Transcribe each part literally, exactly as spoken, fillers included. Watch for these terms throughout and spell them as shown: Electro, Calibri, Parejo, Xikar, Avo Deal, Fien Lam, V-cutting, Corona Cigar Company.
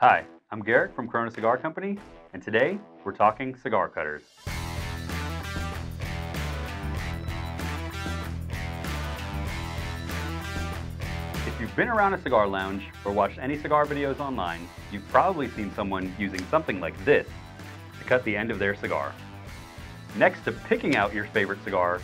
Hi, I'm Garrett from Corona Cigar Company, and today we're talking cigar cutters. If you've been around a cigar lounge or watched any cigar videos online, you've probably seen someone using something like this to cut the end of their cigar. Next to picking out your favorite cigar,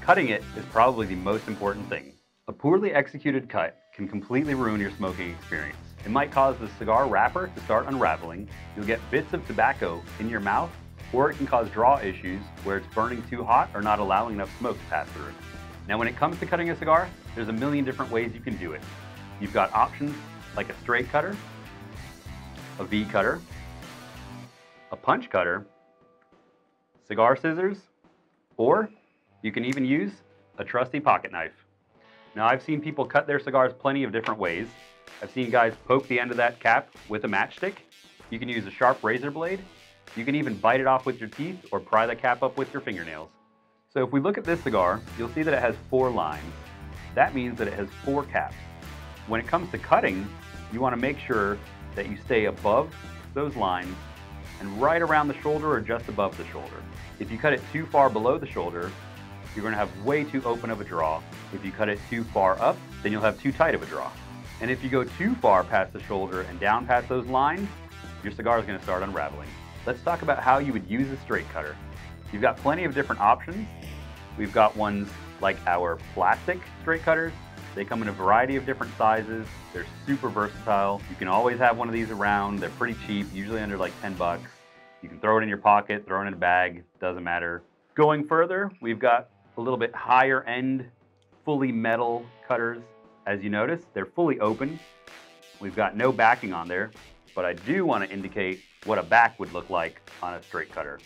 cutting it is probably the most important thing. A poorly executed cut can completely ruin your smoking experience. It might cause the cigar wrapper to start unraveling, you'll get bits of tobacco in your mouth, or it can cause draw issues where it's burning too hot or not allowing enough smoke to pass through. Now when it comes to cutting a cigar, there's a million different ways you can do it. You've got options like a straight cutter, a V cutter, a punch cutter, cigar scissors, or you can even use a trusty pocket knife. Now I've seen people cut their cigars plenty of different ways. I've seen guys poke the end of that cap with a matchstick. You can use a sharp razor blade. You can even bite it off with your teeth or pry the cap up with your fingernails. So if we look at this cigar, you'll see that it has four lines. That means that it has four caps. When it comes to cutting, you want to make sure that you stay above those lines and right around the shoulder or just above the shoulder. If you cut it too far below the shoulder, you're going to have way too open of a draw. If you cut it too far up, then you'll have too tight of a draw. And if you go too far past the shoulder and down past those lines, your cigar is going to start unraveling. Let's talk about how you would use a straight cutter. You've got plenty of different options. We've got ones like our plastic straight cutters. They come in a variety of different sizes. They're super versatile. You can always have one of these around. They're pretty cheap, usually under like ten bucks. You can throw it in your pocket, throw it in a bag, doesn't matter. Going further, we've got a little bit higher end, fully metal cutters. As you notice, they're fully open. We've got no backing on there, but I do want to indicate what a back would look like on a straight cutter.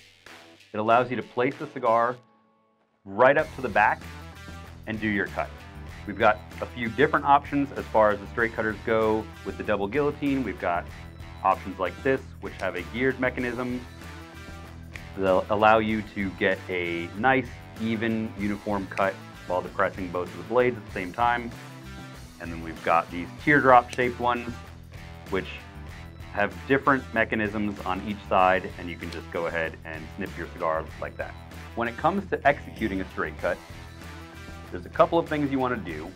It allows you to place the cigar right up to the back and do your cut. We've got a few different options as far as the straight cutters go. With the double guillotine, we've got options like this, which have a geared mechanism. They'll allow you to get a nice, even, uniform cut while depressing both of the blades at the same time. And then we've got these teardrop shaped ones, which have different mechanisms on each side, and you can just go ahead and snip your cigar like that. When it comes to executing a straight cut, there's a couple of things you want to do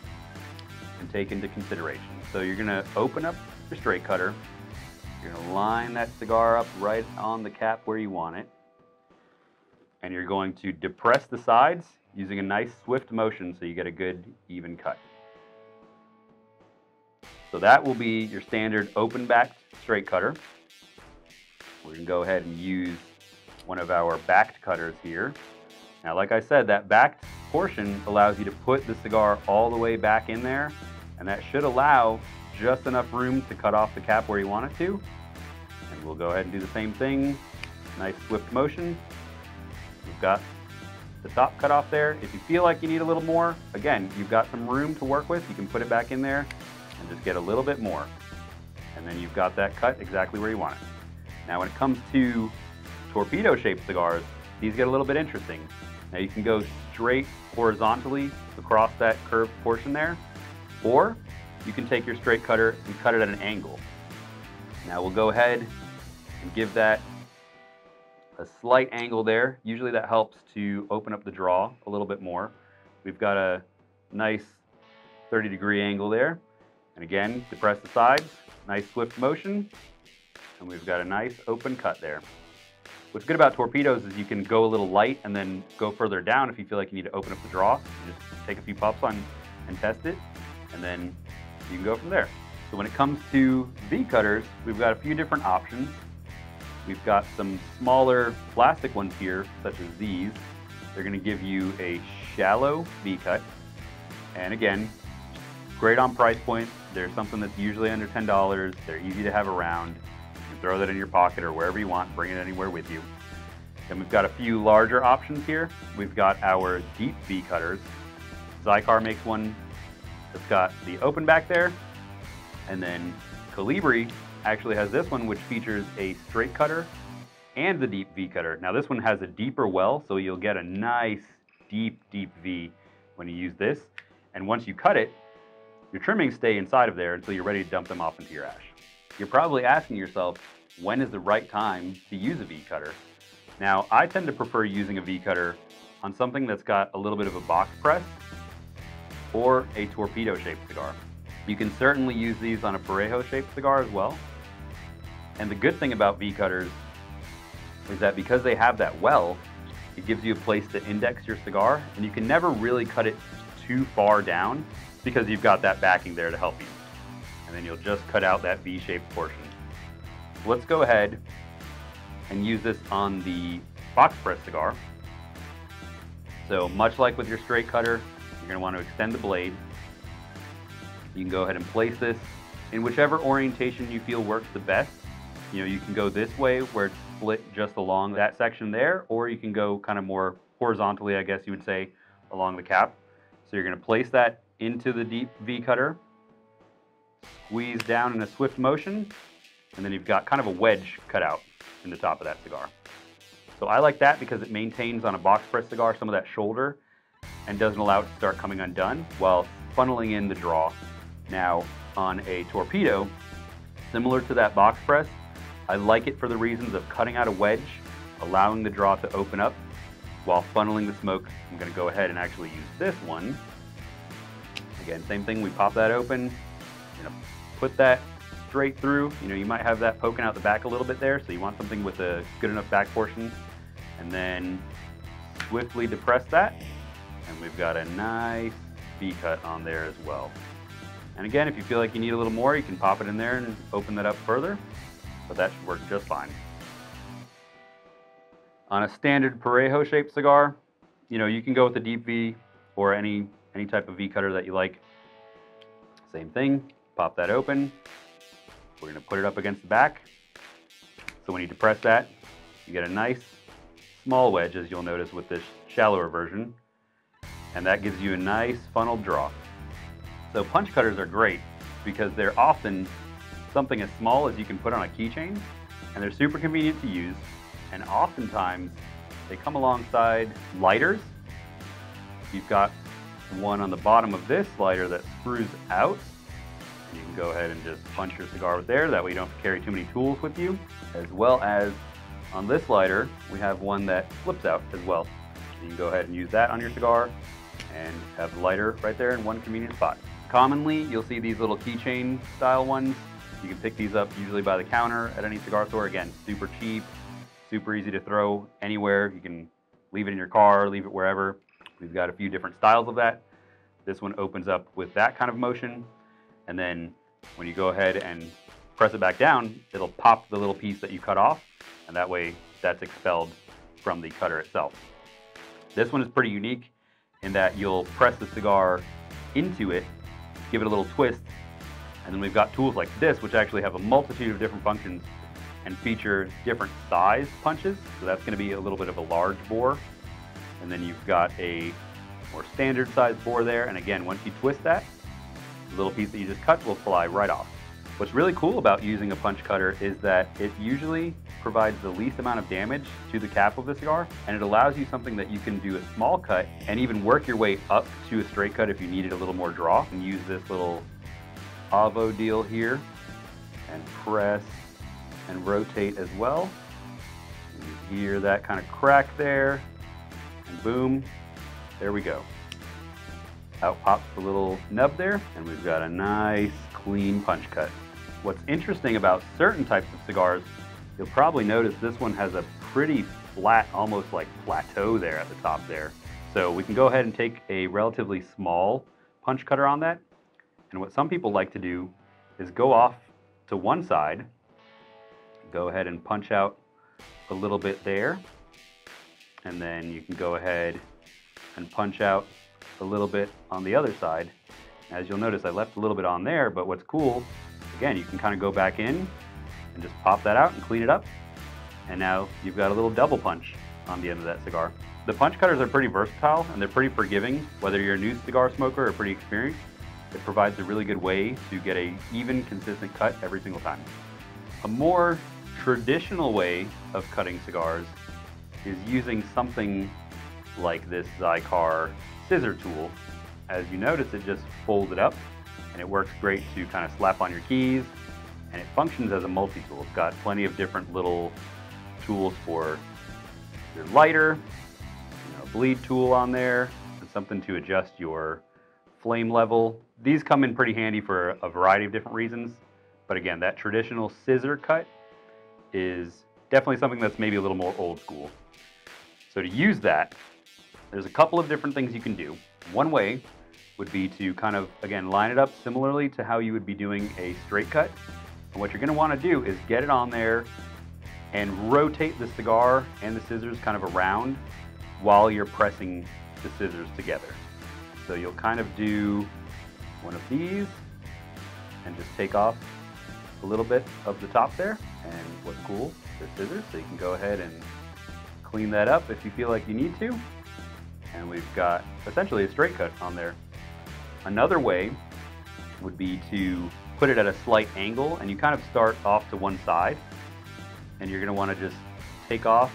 and take into consideration. So you're going to open up your straight cutter, you're going to line that cigar up right on the cap where you want it, and you're going to depress the sides using a nice swift motion so you get a good even cut. So that will be your standard open-backed straight cutter. We're going to go ahead and use one of our backed cutters here. Now, like I said, that backed portion allows you to put the cigar all the way back in there, and that should allow just enough room to cut off the cap where you want it to. And we'll go ahead and do the same thing. Nice swift motion. We've got the top cut off there. If you feel like you need a little more, again, you've got some room to work with. You can put it back in there and just get a little bit more, and then you've got that cut exactly where you want it. Now when it comes to torpedo shaped cigars, these get a little bit interesting. Now you can go straight horizontally across that curved portion there, or you can take your straight cutter and cut it at an angle. Now we'll go ahead and give that a slight angle there. Usually that helps to open up the draw a little bit more. We've got a nice thirty degree angle there. And again, depress the sides, nice swift motion, and we've got a nice open cut there. What's good about torpedoes is you can go a little light and then go further down if you feel like you need to open up the draw. You just take a few puffs on and test it, and then you can go from there. So when it comes to V cutters, we've got a few different options. We've got some smaller plastic ones here, such as these. They're gonna give you a shallow V cut, and again, great on price point. They're something that's usually under ten dollars. They're easy to have around. You can throw that in your pocket or wherever you want, bring it anywhere with you. Then we've got a few larger options here. We've got our deep V cutters. Xikar makes one that's got the open back there. And then Calibri actually has this one, which features a straight cutter and the deep V cutter. Now this one has a deeper well, so you'll get a nice deep, deep V when you use this. And once you cut it, your trimmings stay inside of there until you're ready to dump them off into your ash. You're probably asking yourself, when is the right time to use a V-cutter? Now, I tend to prefer using a V-cutter on something that's got a little bit of a box press or a torpedo-shaped cigar. You can certainly use these on a Parejo-shaped cigar as well. And the good thing about V-cutters is that because they have that well, it gives you a place to index your cigar, and you can never really cut it too far down because you've got that backing there to help you. And then you'll just cut out that V-shaped portion. So let's go ahead and use this on the box press cigar. So much like with your straight cutter, you're going to want to extend the blade. You can go ahead and place this in whichever orientation you feel works the best. You know, you can go this way where it's split just along that section there, or you can go kind of more horizontally, I guess you would say, along the cap. So you're going to place that into the deep V cutter, squeeze down in a swift motion, and then you've got kind of a wedge cut out in the top of that cigar. So I like that because it maintains on a box press cigar some of that shoulder and doesn't allow it to start coming undone while funneling in the draw. Now on a torpedo, similar to that box press, I like it for the reasons of cutting out a wedge, allowing the draw to open up while funneling the smoke. I'm going to go ahead and actually use this one. Again, same thing, we pop that open, you know, put that straight through. You know, you might have that poking out the back a little bit there, so you want something with a good enough back portion. And then swiftly depress that, and we've got a nice V-cut on there as well. And again, if you feel like you need a little more, you can pop it in there and open that up further, but that should work just fine. On a standard Parejo-shaped cigar, you know, you can go with a deep V or any, any type of V cutter that you like. Same thing, pop that open. We're gonna put it up against the back. So when you depress that, you get a nice small wedge, as you'll notice with this shallower version, and that gives you a nice funneled draw. So punch cutters are great because they're often something as small as you can put on a keychain, and they're super convenient to use, and oftentimes they come alongside lighters. You've got one on the bottom of this lighter that screws out, and you can go ahead and just punch your cigar with there, that way you don't have to carry too many tools with you, as well as on this lighter we have one that flips out as well. You can go ahead and use that on your cigar and have the lighter right there in one convenient spot. Commonly you'll see these little keychain style ones. You can pick these up usually by the counter at any cigar store. Again, super cheap, super easy to throw anywhere. You can leave it in your car, leave it wherever. We've got a few different styles of that. This one opens up with that kind of motion. And then when you go ahead and press it back down, it'll pop the little piece that you cut off. And that way that's expelled from the cutter itself. This one is pretty unique in that you'll press the cigar into it, give it a little twist, and then we've got tools like this, which actually have a multitude of different functions and feature different size punches. So that's gonna be a little bit of a large bore. And then you've got a more standard size bore there. And again, once you twist that, the little piece that you just cut will fly right off. What's really cool about using a punch cutter is that it usually provides the least amount of damage to the cap of the cigar, and it allows you something that you can do a small cut and even work your way up to a straight cut if you needed a little more draw. And use this little Avo Deal here and press and rotate as well. You hear that kind of crack there, and boom, there we go. Out pops the little nub there, and we've got a nice clean punch cut. What's interesting about certain types of cigars, you'll probably notice this one has a pretty flat, almost like plateau there at the top there. So we can go ahead and take a relatively small punch cutter on that. And what some people like to do is go off to one side, go ahead and punch out a little bit there, and then you can go ahead and punch out a little bit on the other side. As you'll notice, I left a little bit on there, but what's cool, again, you can kind of go back in and just pop that out and clean it up, and now you've got a little double punch on the end of that cigar. The punch cutters are pretty versatile, and they're pretty forgiving, whether you're a new cigar smoker or pretty experienced. It provides a really good way to get an even, consistent cut every single time. A more traditional way of cutting cigars is using something like this Xikar scissor tool. As you notice, it just folds it up, and it works great to kind of slap on your keys and it functions as a multi-tool. It's got plenty of different little tools for your lighter, you know, bleed tool on there, and something to adjust your flame level. These come in pretty handy for a variety of different reasons, but again, that traditional scissor cut is definitely something that's maybe a little more old school. So to use that, there's a couple of different things you can do. One way would be to kind of, again, line it up similarly to how you would be doing a straight cut. And what you're gonna wanna do is get it on there and rotate the cigar and the scissors kind of around while you're pressing the scissors together. So you'll kind of do one of these and just take off a little bit of the top there. And what's cool, the scissors, so you can go ahead and clean that up if you feel like you need to. And we've got essentially a straight cut on there. Another way would be to put it at a slight angle, and you kind of start off to one side, and you're gonna wanna just take off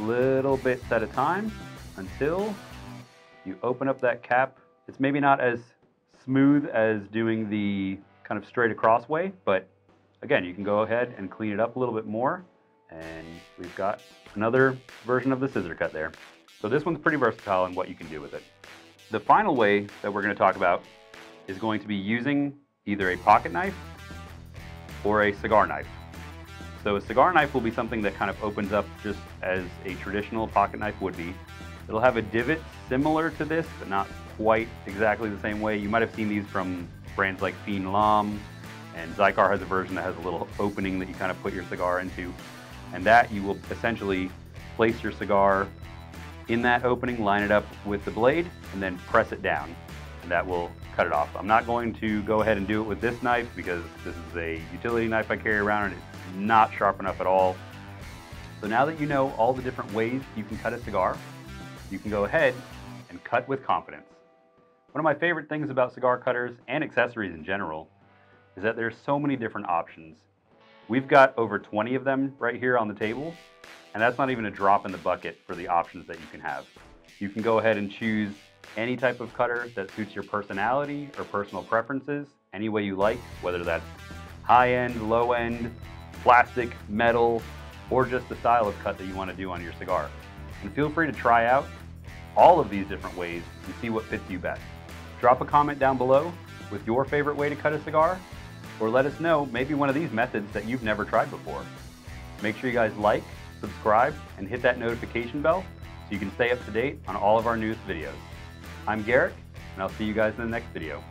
little bits at a time until you open up that cap. It's maybe not as smooth as doing the kind of straight across way, but again, you can go ahead and clean it up a little bit more, and we've got another version of the scissor cut there. So this one's pretty versatile in what you can do with it. The final way that we're going to talk about is going to be using either a pocket knife or a cigar knife. So a cigar knife will be something that kind of opens up just as a traditional pocket knife would be. It'll have a divot similar to this, but not quite exactly the same way. You might have seen these from brands like Fien Lam, and Xikar has a version that has a little opening that you kind of put your cigar into, and that you will essentially place your cigar in that opening, line it up with the blade, and then press it down, and that will cut it off. I'm not going to go ahead and do it with this knife because this is a utility knife I carry around and it's not sharp enough at all. So now that you know all the different ways you can cut a cigar, you can go ahead and cut with confidence. One of my favorite things about cigar cutters and accessories in general is that there's so many different options. We've got over twenty of them right here on the table, and that's not even a drop in the bucket for the options that you can have. You can go ahead and choose any type of cutter that suits your personality or personal preferences, any way you like, whether that's high-end, low-end, plastic, metal, or just the style of cut that you want to do on your cigar. And feel free to try out all of these different ways and see what fits you best. Drop a comment down below with your favorite way to cut a cigar, or let us know maybe one of these methods that you've never tried before. Make sure you guys like, subscribe, and hit that notification bell so you can stay up to date on all of our newest videos. I'm Garrick, and I'll see you guys in the next video.